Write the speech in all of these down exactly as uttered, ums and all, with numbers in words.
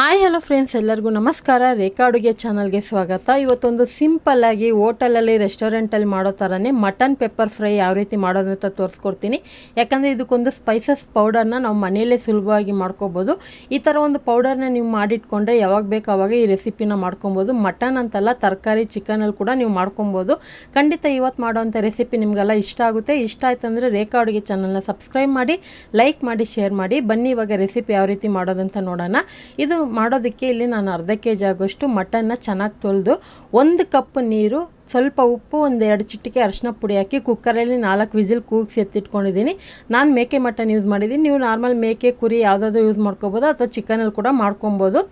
Hi hello friends, ಎಲ್ಲರಿಗೂ ನಮಸ್ಕಾರ. ರೇಖಾ ಅಡುಗೆ ಚಾನಲ್ಗೆ ಸ್ವಾಗತ. ಇವತ್ತೊಂದು ಸಿಂಪಲ್ಲಾಗಿ ಹೋಟೆಲಲ್ಲಿ ರೆಸ್ಟೋರೆಂಟಲ್ಲಿ ಮಾಡೋ ಥರನೇ ಮಟನ್ ಪೆಪ್ಪರ್ ಫ್ರೈ ಯಾವ ರೀತಿ ಮಾಡೋದು ಅಂತ ತೋರಿಸ್ಕೊಡ್ತೀನಿ. ಯಾಕಂದರೆ ಇದಕ್ಕೊಂದು ಸ್ಪೈಸಸ್ ಪೌಡರ್ನ ನಾವು ಮನೆಯಲ್ಲೇ ಸುಲಭವಾಗಿ ಮಾಡ್ಕೋಬೋದು. ಈ ಥರ ಒಂದು ಪೌಡರ್ನ ನೀವು ಮಾಡಿಟ್ಕೊಂಡ್ರೆ ಯಾವಾಗ ಬೇಕು ಆವಾಗ ಈ ರೆಸಿಪಿನ ಮಾಡ್ಕೊಬೋದು. ಮಟನ್ ಅಂತಲ್ಲ, ತರಕಾರಿ ಚಿಕನಲ್ಲಿ ಕೂಡ ನೀವು ಮಾಡ್ಕೊಬೋದು. ಖಂಡಿತ ಇವತ್ತು ಮಾಡೋವಂಥ ರೆಸಿಪಿ ನಿಮಗೆಲ್ಲ ಇಷ್ಟ ಆಗುತ್ತೆ. ಇಷ್ಟ ಆಯ್ತಂದರೆ ರೇಖಾ ಅಡುಗೆ ಚಾನಲ್ನ ಸಬ್ಸ್ಕ್ರೈಬ್ ಮಾಡಿ, ಲೈಕ್ ಮಾಡಿ, ಶೇರ್ ಮಾಡಿ. ಬನ್ನಿ ಇವಾಗ ರೆಸಿಪಿ ಯಾವ ರೀತಿ ಮಾಡೋದಂತ ನೋಡೋಣ. ಇದು ಮಾಡೋದಕ್ಕೆ ಇಲ್ಲಿ ನಾನು ಅರ್ಧ ಕೆ ಜಿ ಆಗೋಷ್ಟು ಮಟನ್ನ ಚೆನ್ನಾಗಿ ತೊಳೆದು ಒಂದು ಕಪ್ ನೀರು, ಸ್ವಲ್ಪ ಉಪ್ಪು, ಒಂದು ಎರಡು ಚಿಟಿಕೆ ಅರಿಶಿನ ಪುಡಿ ಹಾಕಿ ಕುಕ್ಕರಲ್ಲಿ ನಾಲ್ಕು ವಿಸಿಲ್ ಕೂಗಿಸಿ ಎತ್ತಿಟ್ಕೊಂಡಿದ್ದೀನಿ. ನಾನು ಮೇಕೆ ಮಟನ್ ಯೂಸ್ ಮಾಡಿದ್ದೀನಿ. ನೀವು ನಾರ್ಮಲ್ ಮೇಕೆ, ಕುರಿ ಯಾವುದಾದ್ರೂ ಯೂಸ್ ಮಾಡ್ಕೊಬೋದು ಅಥವಾ ಚಿಕನಲ್ಲಿ ಕೂಡ ಮಾಡ್ಕೊಬೋದು.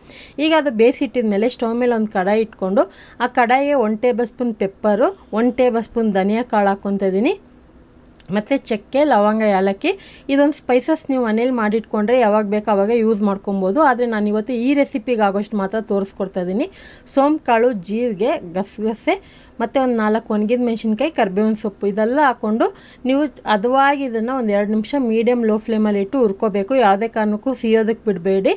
ಈಗ ಅದು ಬೇಯಿಸಿಟ್ಟಿದ ಮೇಲೆ ಸ್ಟವ್ ಮೇಲೆ ಒಂದು ಕಡಾಯಿ ಇಟ್ಕೊಂಡು ಆ ಕಡಾಯಿಗೆ ಒಂದು ಟೇಬಲ್ ಸ್ಪೂನ್ ಪೆಪ್ಪರು, ಒಂದು ಟೇಬಲ್ ಸ್ಪೂನ್ ಧನಿಯಾ ಕಾಳು ಹಾಕ್ಕೊತಿದ್ದೀನಿ, ಮತ್ತು ಚಕ್ಕೆ, ಲವಂಗ, ಏಲಕ್ಕಿ. ಇದೊಂದು ಸ್ಪೈಸಸ್ ನೀವು ಮನೇಲಿ ಮಾಡಿಟ್ಕೊಂಡ್ರೆ ಯಾವಾಗ ಬೇಕು ಆವಾಗ ಯೂಸ್ ಮಾಡ್ಕೊಬೋದು. ಆದರೆ ನಾನು ಇವತ್ತು ಈ ರೆಸಿಪಿಗೆ ಆಗೋಷ್ಟು ಮಾತ್ರ ತೋರಿಸ್ಕೊಡ್ತಾ ಇದ್ದೀನಿ. ಸೋಂಪು ಕಾಳು, ಜೀರಿಗೆ, ಗಸಗಸೆ, ಮತ್ತು ಒಂದು ನಾಲ್ಕು ಒಣಗಿದ ಮೆಣಸಿನ್ಕಾಯಿ, ಕರಿಬೇವಿನ ಸೊಪ್ಪು ಇದೆಲ್ಲ ಹಾಕ್ಕೊಂಡು ನೀವು ಹದವಾಗಿ ಇದನ್ನು ಒಂದು ಎರಡು ನಿಮಿಷ ಮೀಡಿಯಮ್ ಲೋ ಫ್ಲೇಮಲ್ಲಿ ಇಟ್ಟು ಹುರ್ಕೋಬೇಕು. ಯಾವುದೇ ಕಾರಣಕ್ಕೂ ಸಿಯೋದಕ್ಕೆ ಬಿಡಬೇಡಿ.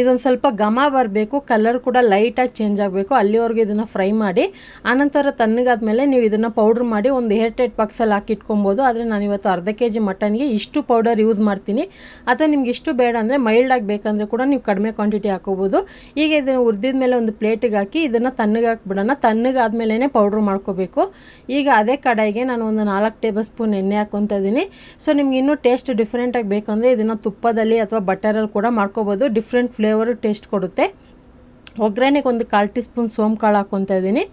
ಇದೊಂದು ಸ್ವಲ್ಪ ಘಮ ಬರಬೇಕು, ಕಲರ್ ಕೂಡ ಲೈಟಾಗಿ ಚೇಂಜ್ ಆಗಬೇಕು. ಅಲ್ಲಿವರೆಗೂ ಇದನ್ನು ಫ್ರೈ ಮಾಡಿ, ಆನಂತರ ತಣ್ಣಗಾದ ಮೇಲೆ ನೀವು ಇದನ್ನು ಪೌಡ್ರ್ ಮಾಡಿ ಒಂದು ಏರ್ಟೈಟ್ ಬಾಕ್ಸಲ್ಲಿ ಹಾಕಿಟ್ಕೊಬೋದು. ಆದರೆ ನಾನಿವತ್ತು ಅರ್ಧ ಕೆ ಜಿ ಮಟನ್ಗೆ ಇಷ್ಟು ಪೌಡರ್ ಯೂಸ್ ಮಾಡ್ತೀನಿ. ಅಥವಾ ನಿಮ್ಗೆ ಇಷ್ಟು ಬೇಡ ಅಂದರೆ ಮೈಲ್ಡಾಗಿ ಬೇಕಂದರೆ ಕೂಡ ನೀವು ಕಡಿಮೆ ಕ್ವಾಂಟಿಟಿ ಹಾಕೋಬೋದು. ಈಗ ಇದನ್ನು ಹುರಿದಿದ ಮೇಲೆ ಒಂದು ಪ್ಲೇಟಿಗೆ ಹಾಕಿ ಇದನ್ನು ತಣ್ಣಗೆ ಹಾಕಿಬಿಡೋಣ. ತಣ್ಣಗಾದ ಮೇಲೇ ಪೌಡ್ರ್ ಮಾಡ್ಕೋಬೇಕು. ಈಗ ಅದೇ ಕಡಾಯಿಗೆ ನಾನು ಒಂದು ನಾಲ್ಕು ಟೇಬಲ್ ಸ್ಪೂನ್ ಎಣ್ಣೆ ಹಾಕ್ಕೊತಾ ಇದ್ದೀನಿ. ಸೊ ನಿಮ್ಗೆ ಇನ್ನೂ ಟೇಸ್ಟ್ ಡಿಫ್ರೆಂಟಾಗಿ ಬೇಕಂದರೆ ಇದನ್ನು ತುಪ್ಪದಲ್ಲಿ ಅಥವಾ ಬಟರಲ್ಲಿ ಕೂಡ ಮಾಡ್ಕೋಬೋದು. ಡಿಫ್ರೆಂಟ್ ಫ್ಲೇವರು ಟೇಸ್ಟ್ ಕೊಡುತ್ತೆ. ಒಗ್ಗರಣೆಗೆ ಒಂದು ಕಾಲು ಟೀ ಸ್ಪೂನ್ ಸೋಂಪು ಕಾಳು ಹಾಕ್ಕೊತಾ ಇದ್ದೀನಿ.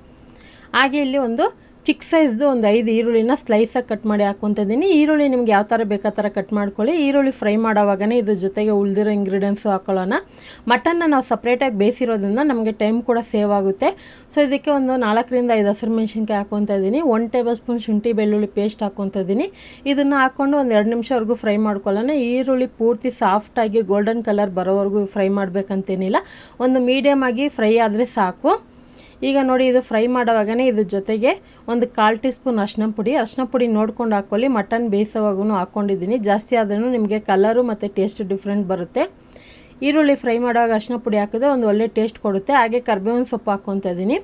ಹಾಗೆ ಇಲ್ಲಿ ಒಂದು ಚಿಕ್ಕ ಸೈಜ್ದು ಒಂದು ಐದು ಈರುಳ್ಳಿನ ಸ್ಲೈಸಾಗಿ ಕಟ್ ಮಾಡಿ ಹಾಕ್ಕೊತಾ ಇದ್ದೀನಿ. ಈರುಳ್ಳಿ ನಿಮ್ಗೆ ಯಾವ ಥರ ಬೇಕಾ ಥರ ಕಟ್ ಮಾಡ್ಕೊಳ್ಳಿ. ಈರುಳ್ಳಿ ಫ್ರೈ ಮಾಡೋವಾಗನೇ ಇದ್ರ ಜೊತೆಗೆ ಉಳಿದಿರೋ ಇಂಗ್ರೀಡಿಯೆಂಟ್ಸು ಹಾಕ್ಕೊಳ್ಳೋಣ. ಮಟನ್ನ ನಾವು ಸಪ್ರೇಟಾಗಿ ಬೇಯಿಸಿರೋದ್ರಿಂದ ನಮಗೆ ಟೈಮ್ ಕೂಡ ಸೇವ್ ಆಗುತ್ತೆ. ಸೊ ಇದಕ್ಕೆ ಒಂದು ನಾಲ್ಕರಿಂದ ಐದು ಹಸಿರು ಮೆಣಸಿನ್ಕಾಯಿ ಹಾಕ್ಕೊತಾ ಇದ್ದೀನಿ. ಒಂದು ಟೇಬಲ್ ಸ್ಪೂನ್ ಶುಂಠಿ ಬೆಳ್ಳುಳ್ಳಿ ಪೇಸ್ಟ್ ಹಾಕ್ಕೊತಾ ಇದ್ದೀನಿ. ಇದನ್ನು ಹಾಕ್ಕೊಂಡು ಒಂದು ಎರಡು ನಿಮಿಷವರೆಗೂ ಫ್ರೈ ಮಾಡ್ಕೊಳ್ಳೋಣ. ಈರುಳ್ಳಿ ಪೂರ್ತಿ ಸಾಫ್ಟಾಗಿ ಗೋಲ್ಡನ್ ಕಲರ್ ಬರೋವರೆಗೂ ಫ್ರೈ ಮಾಡಬೇಕಂತೇನಿಲ್ಲ, ಒಂದು ಮೀಡಿಯಮ್ ಆಗಿ ಫ್ರೈ ಆದರೆ ಸಾಕು. ಈಗ ನೋಡಿ, ಇದು ಫ್ರೈ ಮಾಡೋವಾಗನೇ ಇದ್ರ ಜೊತೆಗೆ ಒಂದು ಕಾಲು ಟೀ ಸ್ಪೂನ್ ಅರಿಶಿನ ಪುಡಿ. ಅರಿಶಿನ ಪುಡಿ ನೋಡ್ಕೊಂಡು ಹಾಕ್ಕೊಳ್ಳಿ. ಮಟನ್ ಬೇಯಿಸೋವಾಗೂ ಹಾಕ್ಕೊಂಡಿದ್ದೀನಿ. ಜಾಸ್ತಿ ಆದ್ರೂ ನಿಮಗೆ ಕಲರು ಮತ್ತು ಟೇಸ್ಟ್ ಡಿಫ್ರೆಂಟ್ ಬರುತ್ತೆ. ಈರುಳ್ಳಿ ಫ್ರೈ ಮಾಡುವಾಗ ಅರಿಶಿನ ಪುಡಿ ಹಾಕಿದ್ರೆ ಒಂದು ಒಳ್ಳೆ ಟೇಸ್ಟ್ ಕೊಡುತ್ತೆ. ಹಾಗೆ ಕರಿಬೇವಿನ ಸೊಪ್ಪು ಹಾಕ್ಕೊತಾ ಇದ್ದೀನಿ.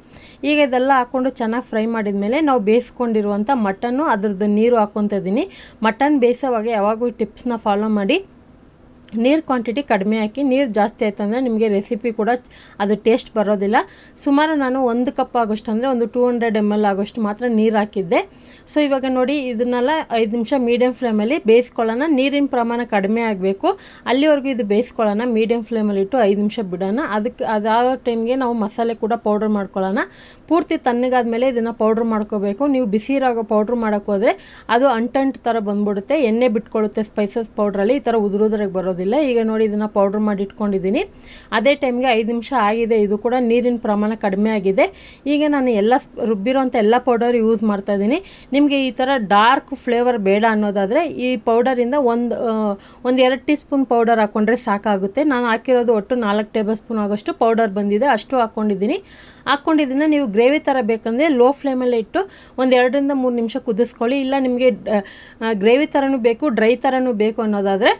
ಈಗ ಇದೆಲ್ಲ ಹಾಕ್ಕೊಂಡು ಚೆನ್ನಾಗಿ ಫ್ರೈ ಮಾಡಿದ ಮೇಲೆ ನಾವು ಬೇಯಿಸ್ಕೊಂಡಿರುವಂಥ ಮಟನ್ನು ಅದ್ರದ್ದು ನೀರು ಹಾಕ್ಕೊತಾ ಇದ್ದೀನಿ. ಮಟನ್ ಬೇಯಿಸೋವಾಗ ಯಾವಾಗೂ ಟಿಪ್ಸ್ನ ಫಾಲೋ ಮಾಡಿ. ನೀರು ಕ್ವಾಂಟಿಟಿ ಕಡಿಮೆ ಹಾಕಿ. ನೀರು ಜಾಸ್ತಿ ಆಯಿತು ಅಂದರೆ ನಿಮಗೆ ರೆಸಿಪಿ ಕೂಡ ಅದು ಟೇಸ್ಟ್ ಬರೋದಿಲ್ಲ. ಸುಮಾರು ನಾನು ಒಂದು ಕಪ್ ಆಗೋಷ್ಟು, ಅಂದರೆ ಒಂದು ಟೂ ಹಂಡ್ರೆಡ್ ಎಮ್ ಎಲ್ ಆಗೋಷ್ಟು ಮಾತ್ರ ನೀರು ಹಾಕಿದ್ದೆ. ಸೊ ಇವಾಗ ನೋಡಿ, ಇದನ್ನೆಲ್ಲ ಐದು ನಿಮಿಷ ಮೀಡಿಯಮ್ ಫ್ಲೇಮಲ್ಲಿ ಬೇಯಿಸ್ಕೊಳ್ಳೋಣ. ನೀರಿನ ಪ್ರಮಾಣ ಕಡಿಮೆ ಆಗಬೇಕು. ಅಲ್ಲಿವರೆಗೂ ಇದು ಬೇಯಿಸ್ಕೊಳ್ಳೋಣ. ಮೀಡಿಯಮ್ ಫ್ಲೇಮಲ್ಲಿ ಇಟ್ಟು ಐದು ನಿಮಿಷ ಬಿಡೋಣ. ಅದಕ್ಕೆ ಅದಾದ ಟೈಮ್ಗೆ ನಾವು ಮಸಾಲೆ ಕೂಡ ಪೌಡ್ರ್ ಮಾಡ್ಕೊಳ್ಳೋಣ. ಪೂರ್ತಿ ತಣ್ಣಗಾದ ಮೇಲೆ ಇದನ್ನು ಪೌಡ್ರ್ ಮಾಡ್ಕೋಬೇಕು. ನೀವು ಬಿಸಿರಾಗೋ ಪೌಡ್ರ್ ಮಾಡೋಕ್ಕೆ ಹೋದರೆ ಅದು ಅಂಟಂಟು ಥರ ಬಂದುಬಿಡುತ್ತೆ, ಎಣ್ಣೆ ಬಿಟ್ಕೊಳ್ಳುತ್ತೆ. ಸ್ಪೈಸಸ್ ಪೌಡ್ರಲ್ಲಿ ಈ ಥರ ಉದುರುದ್ರಾಗಿ ಬರೋದು. ಈಗ ನೋಡಿ, ಇದನ್ನ ಪೌಡರ್ ಮಾಡಿ ಇಟ್ಕೊಂಡಿದ್ದೀನಿ. ಅದೇ ಟೈಮ್ಗೆ ಐದು ನಿಮಿಷ ಆಗಿದೆ. ಇದು ಕೂಡ ನೀರಿನ ಪ್ರಮಾಣ ಕಡಿಮೆ ಆಗಿದೆ. ಈಗ ನಾನು ಎಲ್ಲ ರುಬ್ಬಿರೋಂಥ ಎಲ್ಲ ಪೌಡರ್ ಯೂಸ್ ಮಾಡ್ತಾ ಇದ್ದೀನಿ. ನಿಮಗೆ ಈ ಥರ ಡಾರ್ಕ್ ಫ್ಲೇವರ್ ಬೇಡ ಅನ್ನೋದಾದರೆ ಈ ಪೌಡರಿಂದ ಒಂದು ಒಂದು ಎರಡು ಟೀ ಸ್ಪೂನ್ ಪೌಡರ್ ಹಾಕ್ಕೊಂಡ್ರೆ ಸಾಕಾಗುತ್ತೆ. ನಾನು ಹಾಕಿರೋದು ಒಟ್ಟು ನಾಲ್ಕು ಟೇಬಲ್ ಸ್ಪೂನ್ ಆಗೋಷ್ಟು ಪೌಡರ್ ಬಂದಿದೆ, ಅಷ್ಟು ಹಾಕ್ಕೊಂಡಿದ್ದೀನಿ. ಹಾಕ್ಕೊಂಡಿದ್ದನ್ನು ನೀವು ಗ್ರೇವಿ ಥರ ಬೇಕಂದರೆ ಲೋ ಫ್ಲೇಮಲ್ಲೇ ಇಟ್ಟು ಒಂದು ಎರಡರಿಂದ ಮೂರು ನಿಮಿಷ ಕುದಿಸ್ಕೊಳ್ಳಿ. ಇಲ್ಲ ನಿಮಗೆ ಗ್ರೇವಿ ಥರನೂ ಬೇಕು, ಡ್ರೈ ಥರನೂ ಬೇಕು ಅನ್ನೋದಾದರೆ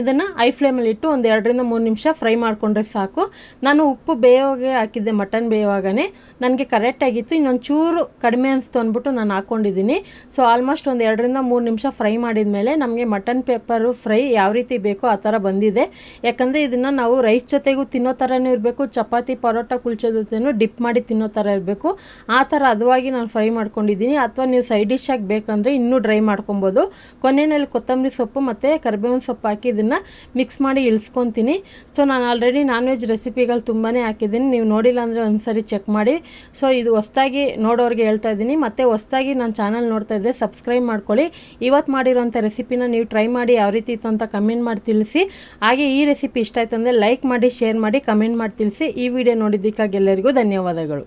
ಇದನ್ನು ಐ ಫ್ಲೇಮಲ್ಲಿ ಇಟ್ಟು ಒಂದು ಎರಡರಿಂದ ಮೂರು ನಿಮಿಷ ಫ್ರೈ ಮಾಡಿಕೊಂಡ್ರೆ ಸಾಕು. ನಾನು ಉಪ್ಪು ಬೇಯೋಗೆ ಹಾಕಿದ್ದೆ, ಮಟನ್ ಬೇಯೋವಾಗನೇ ನನಗೆ ಕರೆಕ್ಟಾಗಿತ್ತು. ಇನ್ನೊಂದು ಚೂರು ಕಡಿಮೆ ಅನಿಸ್ತು ಅಂದ್ಬಿಟ್ಟು ನಾನು ಹಾಕ್ಕೊಂಡಿದ್ದೀನಿ. ಸೊ ಆಲ್ಮೋಸ್ಟ್ ಒಂದು ಎರಡರಿಂದ ಮೂರು ನಿಮಿಷ ಫ್ರೈ ಮಾಡಿದ ಮೇಲೆ ನಮಗೆ ಮಟನ್ ಪೆಪ್ಪರು ಫ್ರೈ ಯಾವ ರೀತಿ ಬೇಕೋ ಆ ಥರ ಬಂದಿದೆ. ಯಾಕಂದರೆ ಇದನ್ನು ನಾವು ರೈಸ್ ಜೊತೆಗೂ ತಿನ್ನೋ ಥರನೂ ಇರಬೇಕು, ಚಪಾತಿ, ಪರೋಟ, ಕುಲ್ಚೆ ಜೊತೆನೂ ಡಿಪ್ ಮಾಡಿ ತಿನ್ನೋ ಥರ ಇರಬೇಕು. ಆ ಥರ ಅದವಾಗಿ ನಾನು ಫ್ರೈ ಮಾಡ್ಕೊಂಡಿದ್ದೀನಿ. ಅಥವಾ ನೀವು ಸೈಡ್ ಡಿಶ್ ಆಗಿ ಬೇಕಂದರೆ ಇನ್ನೂ ಡ್ರೈ ಮಾಡ್ಕೊಬೋದು. ಕೊನೆಯಲ್ಲಿ ಕೊತ್ತಂಬರಿ ಸೊಪ್ಪು ಮತ್ತು ಕರಿಬೇವಿನ ಸೊಪ್ಪು ಹಾಕಿ ಇದನ್ನು ಮಿಕ್ಸ್ ಮಾಡಿ ಇಳಿಸ್ಕೊತೀನಿ. ಸೊ ನಾನು ಆಲ್ರೆಡಿ ನಾನ್ ವೆಜ್ ರೆಸಿಪಿಗಳು ತುಂಬಾ ಹಾಕಿದ್ದೀನಿ. ನೀವು ನೋಡಿಲ್ಲ ಅಂದರೆ ಒಂದು ಸರಿ ಚೆಕ್ ಮಾಡಿ. ಸೊ ಇದು ಹೊಸದಾಗಿ ನೋಡೋರಿಗೆ ಹೇಳ್ತಾ ಇದ್ದೀನಿ, ಮತ್ತು ಹೊಸದಾಗಿ ನಾನು ಚಾನಲ್ ನೋಡ್ತಾ ಇದ್ದೆ, ಸಬ್ಸ್ಕ್ರೈಬ್ ಮಾಡ್ಕೊಳ್ಳಿ. ಇವತ್ತು ಮಾಡಿರೋಂಥ ರೆಸಿಪಿನ ನೀವು ಟ್ರೈ ಮಾಡಿ ಯಾವ ರೀತಿ ಇತ್ತು ಅಂತ ಕಮೆಂಟ್ ಮಾಡಿ ತಿಳಿಸಿ. ಹಾಗೆ ಈ ರೆಸಿಪಿ ಇಷ್ಟ ಆಯ್ತು ಅಂದರೆ ಲೈಕ್ ಮಾಡಿ, ಶೇರ್ ಮಾಡಿ, ಕಮೆಂಟ್ ಮಾಡಿ ತಿಳಿಸಿ. ಈ ವಿಡಿಯೋ ನೋಡಿದ್ದಕ್ಕಾಗಿ ಎಲ್ಲರಿಗೂ ಧನ್ಯವಾದಗಳು.